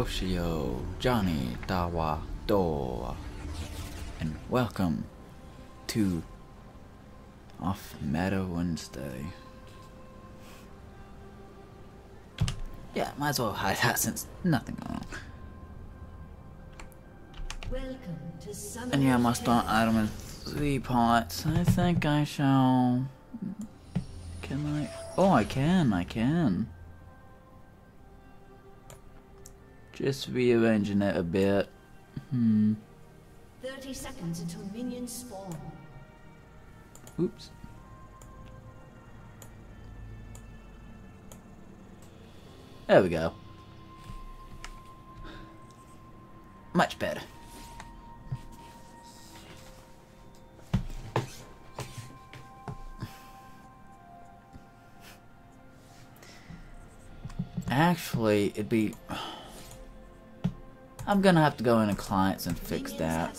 Oshio, Johnny, Dawa, Doa, and welcome to Off Meta Wednesday. Yeah, might as well hide that since nothing going on. And yeah, my start item is 3 pots. I think I shall... Can I? Oh, I can. Just rearranging it a bit. 30 seconds until minions spawn. Oops. There we go. Much better. Actually, it'd be... I'm gonna have to go into clients and fix that.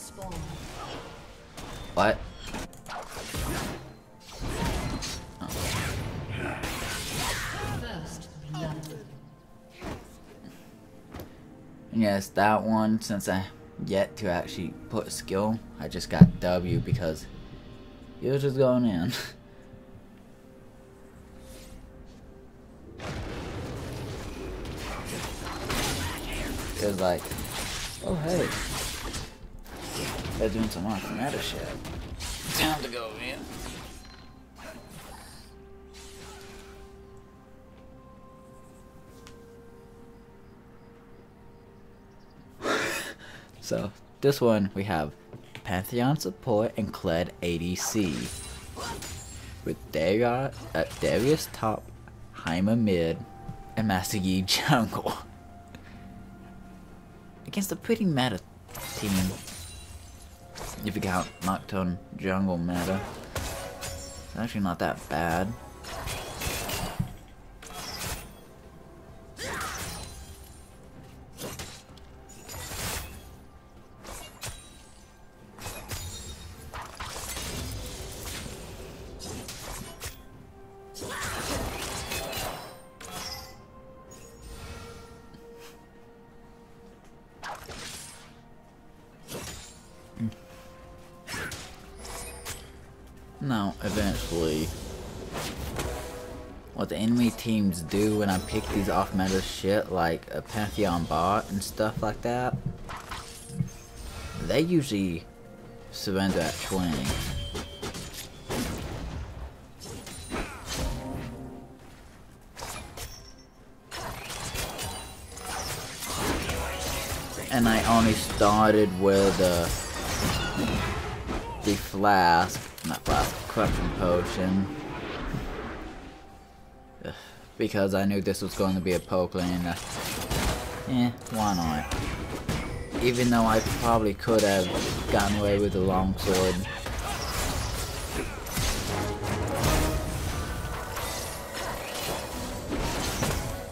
What? Oh. Yes, that one, since I yet to actually put a skill, I just got W because you're just going in. It was like, oh hey, they're doing some awesome meta shit. Time to go in. So this one we have Pantheon support and Kled ADC with Darius top, Heimer mid, and Master Yi jungle. Against a pretty meta team, if you count Nocturne jungle meta, it's actually not that bad. Now, eventually, what the enemy teams do when I pick these off-meta shit, like a Pantheon bot and stuff like that, they usually surrender at 20. And I only started with the flask. Not flask, Corrupting Potion. Ugh, because I knew this was going to be a poke lane. Why not? Even though I probably could have gotten away with the longsword.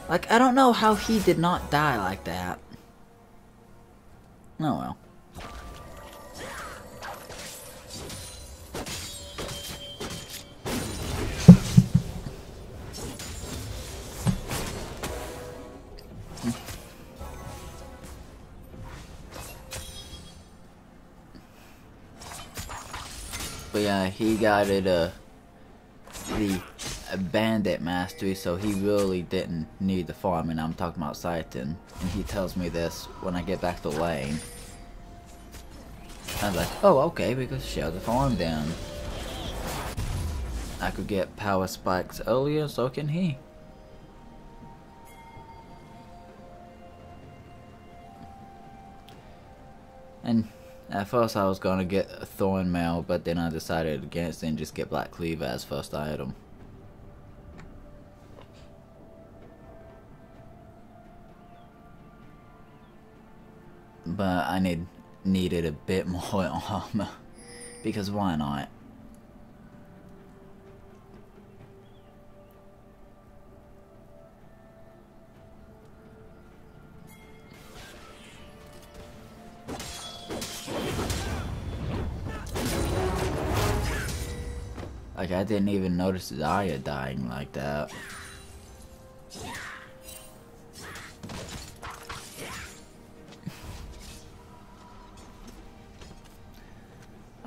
Like, I don't know how he did not die like that. Oh well. But yeah, he got it, the bandit mastery, so he really didn't need the farm, and I'm talking about Saitan, and he tells me this when I get back to lane. I'm like, oh okay, we could share the farm down. I could get power spikes earlier, so can he. And at first I was gonna get a Thornmail, but then I decided against it and just get Black Cleaver as first item. But I needed a bit more armor, because why not? Like, I didn't even notice Xayah dying like that.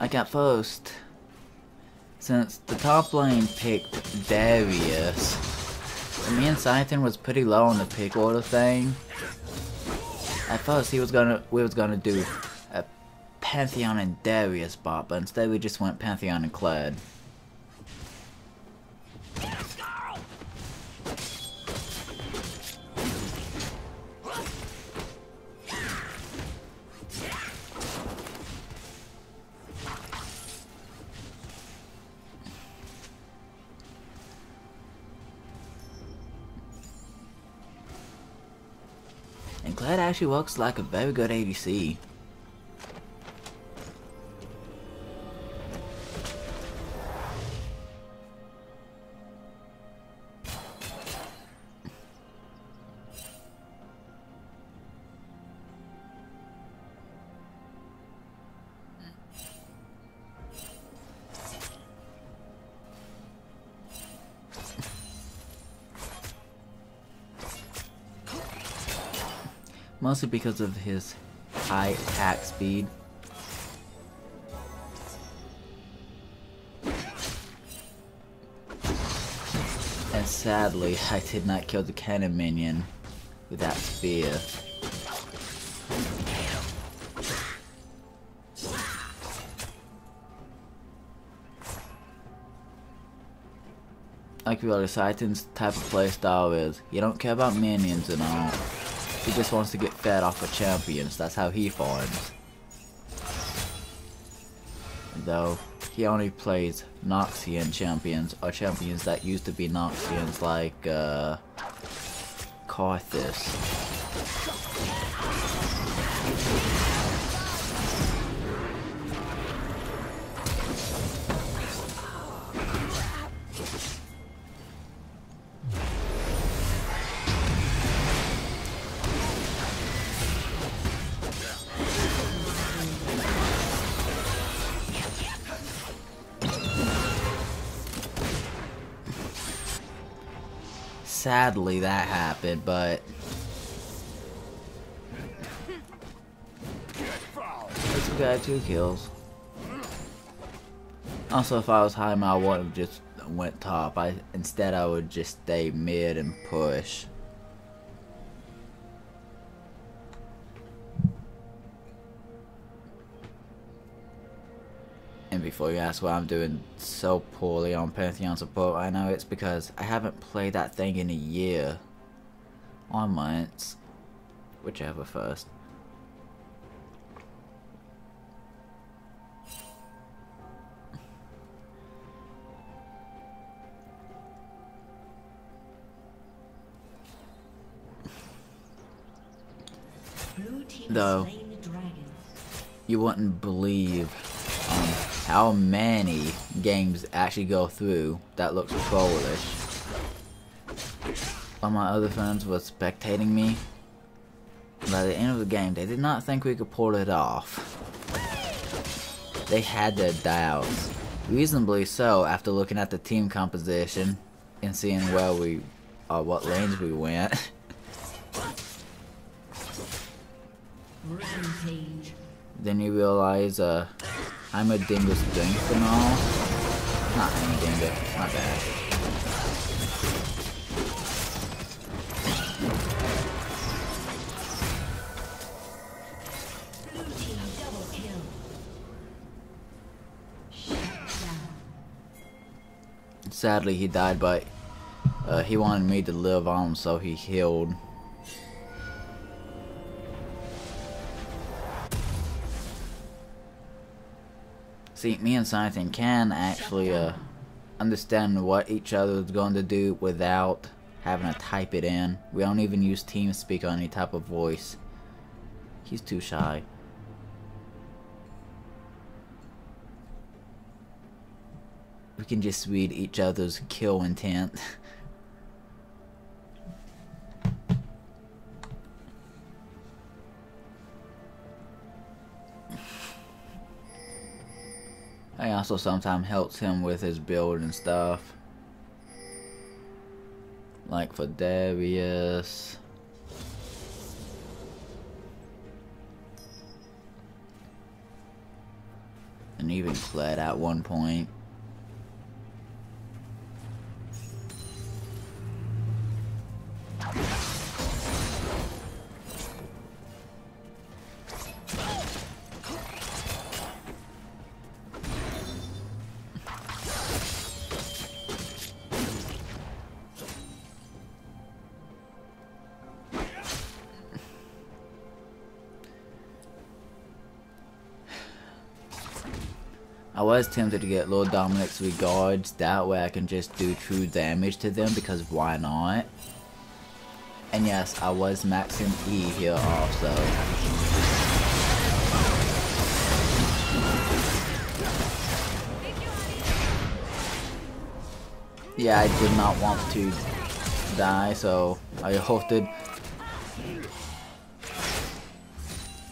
I got first. Since the top lane picked Darius, me and Scythian was pretty low on the pick order thing. At first we was gonna do a Pantheon and Darius bot, but instead we just went Pantheon and Kled. Kled actually works like a very good ADC. Mostly because of his high attack speed. And sadly, I did not kill the cannon minion with that spear. Like we all, Scythian's type of playstyle is, you don't care about minions and all. He just wants to get fed off of champions. That's how he farms. Though, he only plays Noxian champions, or champions that used to be Noxians, like, Carthus. Sadly, that happened, but it's a guy 2 kills. Also, if I was Heimer, I wouldn't have just went top. Instead, I would just stay mid and push. And before you ask why I'm doing so poorly on Pantheon support right now, it's because I haven't played that thing in a year. Or months. Whichever first. Though, you wouldn't believe how many games actually go through that looks trollish. While my other friends were spectating me, by the end of the game, they did not think we could pull it off. They had their doubts. Reasonably so, after looking at the team composition and seeing where we, what lanes we went. Then you realize, I'm a dingus dinks and all. Not I'm a dingus, my bad. Blue team double kill. Shut down. Sadly, he died, but he wanted me to live on, so he healed. See, me and Scythian can actually understand what each other is going to do without having to type it in. We don't even use TeamSpeak or any type of voice. He's too shy. We can just read each other's kill intent. I also sometimes helps him with his build and stuff. Like for Darius. And and even Kled at one point. I was tempted to get Lord Dominic's regards, that way I can just do true damage to them, because why not? And yes, I was maxing E here also. Yeah, I did not want to die, so I hoped. I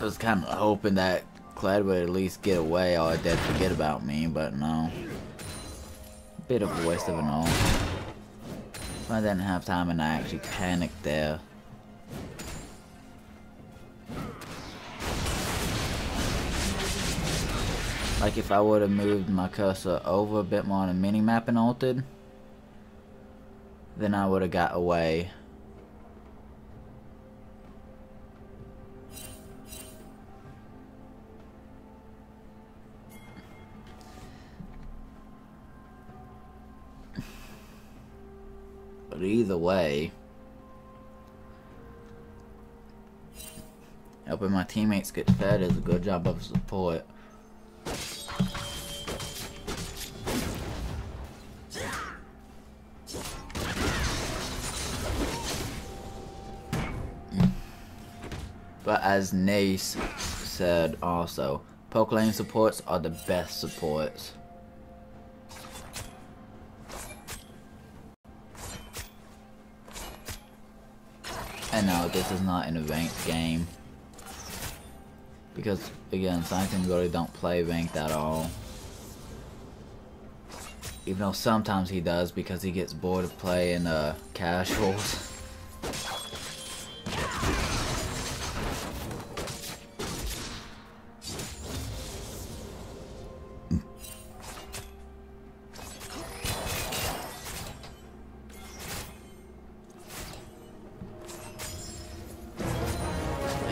was kind of hoping that Kled would at least get away or they'd forget about me, but no. Bit of a waste of an ult. I didn't have time and I actually panicked there. Like if I would have moved my cursor over a bit more on a mini-map and ulted, then I would have got away. But either way, helping my teammates get fed is a good job of support. But as Nace said also, poke lane supports are the best supports. And no, this is not in a ranked game. Because, again, Sy really don't play ranked at all. Even though sometimes he does because he gets bored of playing casuals.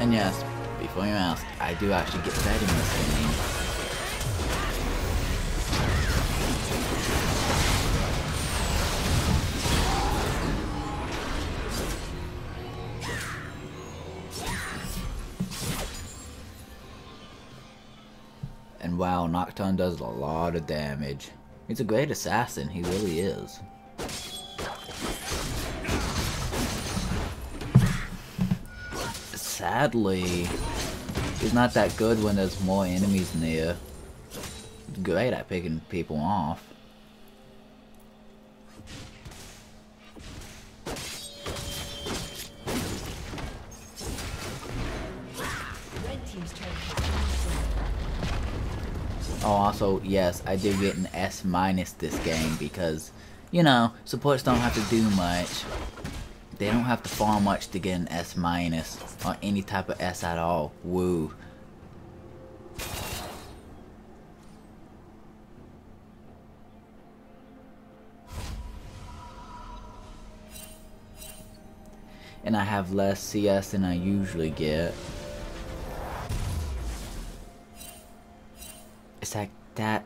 And yes, before you ask, I do actually get fed in this game. And wow, Nocturne does a lot of damage. He's a great assassin, he really is. Sadly, he's not that good when there's more enemies near. He's great at picking people off. Oh, also, yes, I did get an S- this game because, you know, supports don't have to do much. They don't have to farm much to get an S- or any type of S at all. Woo. And I have less CS than I usually get. It's like that.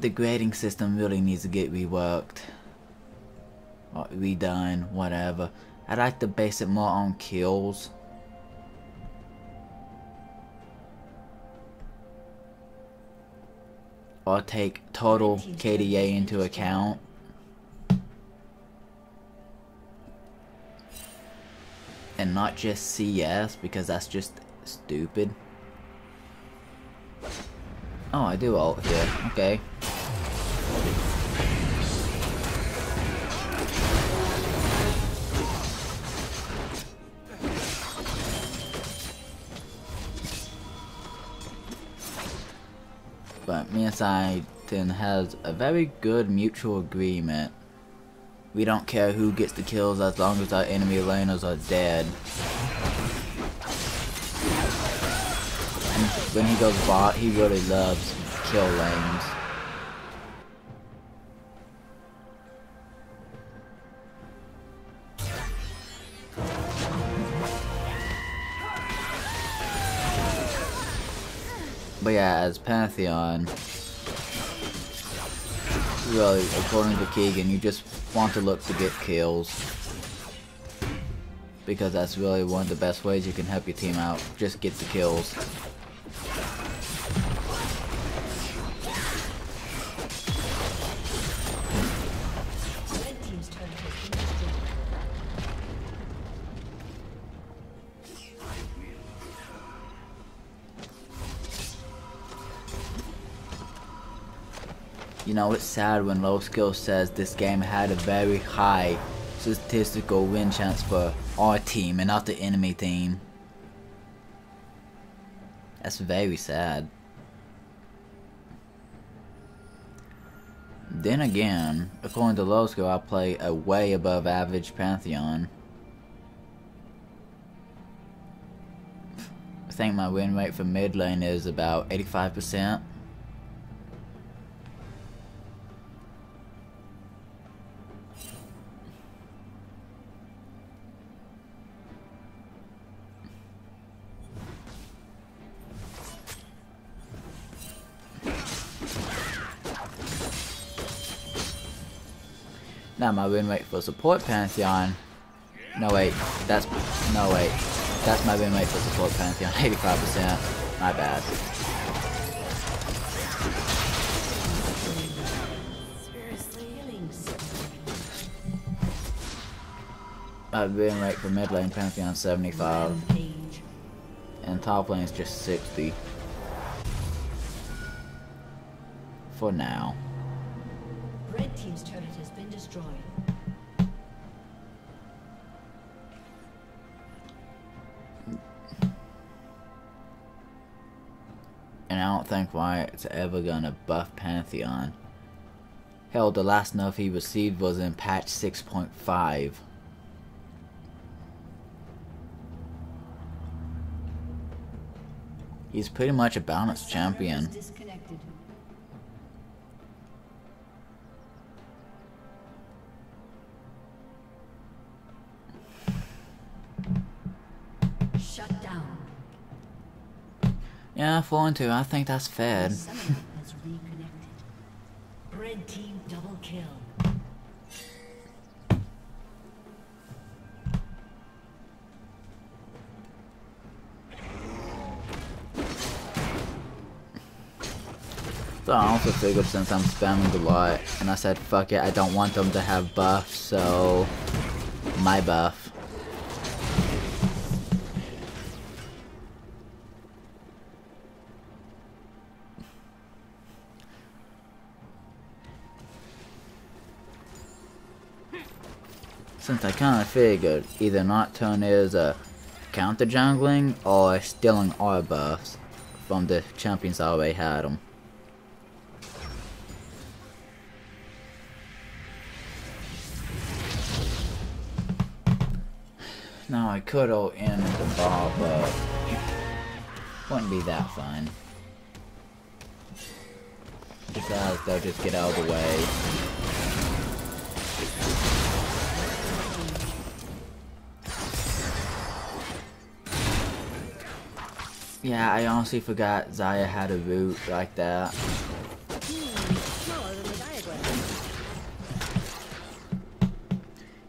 The grading system really needs to get reworked. Or redone, whatever. I'd like to base it more on kills. Or take total KDA into account. And not just CS, because that's just stupid. Oh, I do ult here. Okay. But me and Sy has a very good mutual agreement. We don't care who gets the kills as long as our enemy laners are dead. And when he goes bot, he really loves kill lanes. But yeah, as Pantheon, really, according to Keegan, you just want to look to get kills, because that's really one of the best ways you can help your team out. Just get the kills. You know, it's sad when Low Skill says this game had a very high statistical win chance for our team and not the enemy team. That's very sad. Then again, according to Low Skill, I play a way above average Pantheon. I think my win rate for mid lane is about 85%. Now my win rate for support Pantheon, that's my win rate for support Pantheon, 85%, my bad. My win rate for mid lane Pantheon 75, and top lane is just 60, for now. Red team's turret has been destroyed. And I don't think Riot's ever gonna buff Pantheon. Hell, the last nerf he received was in patch 6.5. He's pretty much a balanced champion. Yeah, 4-2, I think that's fair. Red team double kill. So I also figured, since I'm spamming a lot, and I said fuck it, I don't want them to have buff, so my buff. Since I kinda figured either Nocturne is counter jungling or stealing our buffs from the champions that already had them. Now I could all end the ball, but wouldn't be that fun. Besides, they'll just get out of the way. Yeah, I honestly forgot Xayah had a root like that.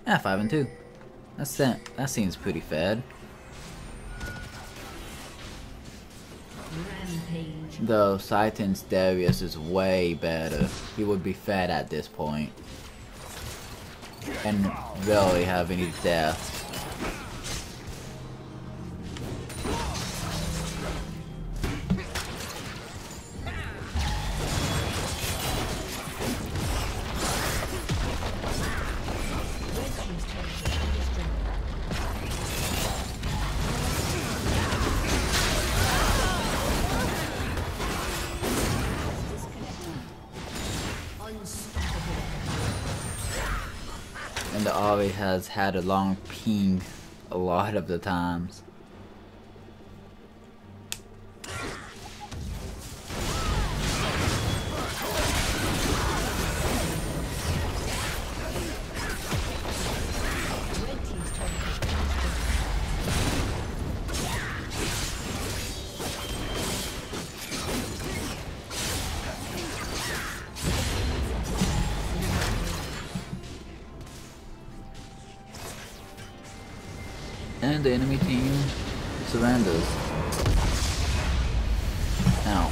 Yeah, 5-2. That seems pretty fair. Though Satan's Darius is way better. He would be fed at this point. And really have any death. And the Ari has had a long ping a lot of the times. and the enemy team surrenders. Now,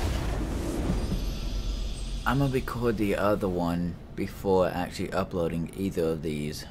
I'm gonna record the other one before actually uploading either of these.